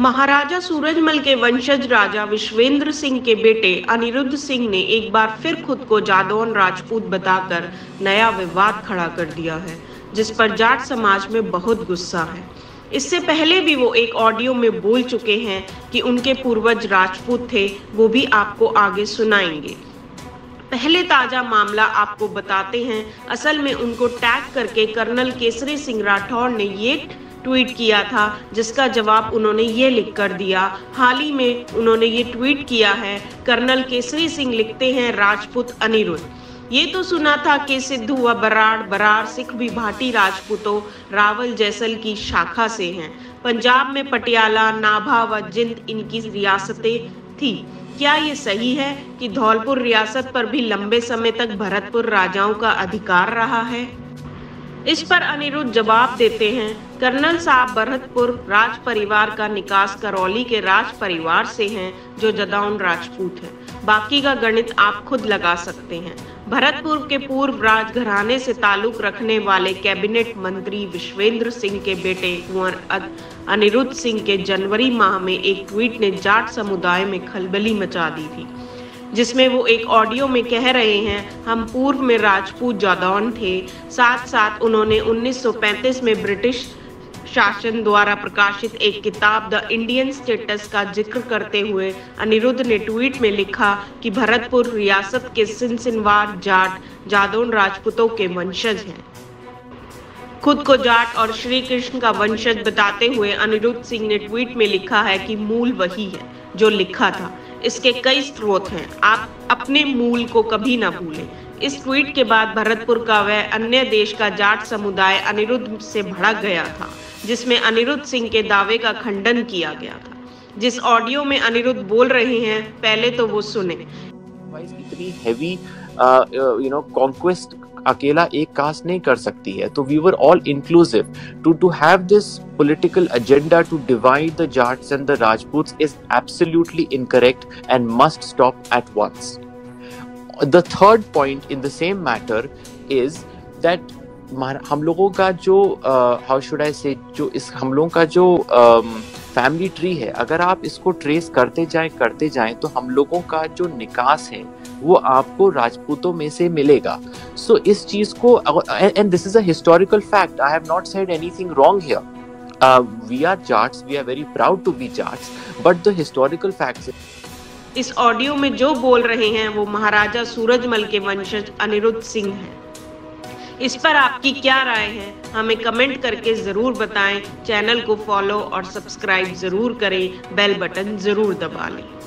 महाराजा सूरजमल के वंशज राजा विश्वेंद्र सिंह के बेटे अनिरुद्ध सिंह ने एक बार फिर खुद को जादौन राजपूत बताकर नया विवाद खड़ा कर दिया है, जिस पर जाट समाज में बहुत गुस्सा है। इससे पहले भी वो एक ऑडियो में बोल चुके हैं कि उनके पूर्वज राजपूत थे, वो भी आपको आगे सुनाएंगे। पहले ताजा मामला आपको बताते हैं। असल में उनको टैग करके कर्नल केसरी सिंह राठौर ने ये ट्वीट किया था, जिसका जवाब उन्होंने ये लिख कर दिया। हाल ही में उन्होंने ये ट्वीट किया है। कर्नल केसरी सिंह लिखते हैं, राजपूत अनिरुद्ध, ये तो सुना था कि सिद्धू व बराड़ सिख भी भाटी राजपूतों रावल जैसल की शाखा से हैं। पंजाब में पटियाला, नाभा व जिंद इनकी रियासतें थी। क्या ये सही है कि धौलपुर रियासत पर भी लंबे समय तक भरतपुर राजाओं का अधिकार रहा है? इस पर अनिरुद्ध जवाब देते हैं, कर्नल साहब, भरतपुर राज परिवार का निकास करौली के राज परिवार से है जो जदाऊन राजपूत है। बाकी का गणित आप खुद लगा सकते हैं। भरतपुर के पूर्व राजघराने से ताल्लुक रखने वाले कैबिनेट मंत्री विश्वेंद्र सिंह के बेटे कुंवर अनिरुद्ध सिंह के जनवरी माह में एक ट्वीट ने जाट समुदाय में खलबली मचा दी थी, जिसमें वो एक ऑडियो में कह रहे हैं, हम पूर्व में राजपूत जादौन थे। साथ साथ उन्होंने 1935 में ब्रिटिश शासन द्वारा प्रकाशित एक किताब द इंडियन स्टेटस का जिक्र करते हुए अनिरुद्ध ने ट्वीट में लिखा कि भरतपुर रियासत के सिंसिनवार जाट जादौन राजपूतों के वंशज हैं। खुद को जाट और श्री कृष्ण का वंशज बताते हुए अनिरुद्ध सिंह ने ट्वीट में लिखा है कि मूल वही है जो लिखा था। इसके कई स्रोत हैं, आप अपने मूल को कभी ना भूलें। इस ट्वीट के बाद भरतपुर का व अन्य देश का जाट समुदाय अनिरुद्ध से भड़क गया था, जिसमें अनिरुद्ध सिंह के दावे का खंडन किया गया था। जिस ऑडियो में अनिरुद्ध बोल रहे हैं, पहले तो वो सुने। इतनी हैवी कॉन्क्वेस्ट अकेला एक कास्ट नहीं कर सकती है, तो we were all inclusive. To have this political agenda to divide the Jats and the Rajputs is absolutely incorrect and must stop at once. The third point in the same matter is that हम लोगों का जो हम लोगों का जो family tree है, अगर आप इसको ट्रेस करते जाएं तो हम लोगों का जो निकास है वो आपको राजपूतों में से मिलेगा। सो इस चीज़ को, and this is a historical fact, I have not said anything wrong here. We are Jats, we are very proud to be Jats, but the historical facts. इस ऑडियो में जो बोल रहे हैं वो महाराजा सूरजमल के वंशज अनिरुद्ध सिंह हैं। इस पर आपकी क्या राय है, हमें कमेंट करके जरूर बताएं। चैनल को फॉलो और सब्सक्राइब जरूर करें, बेल बटन जरूर दबा लें।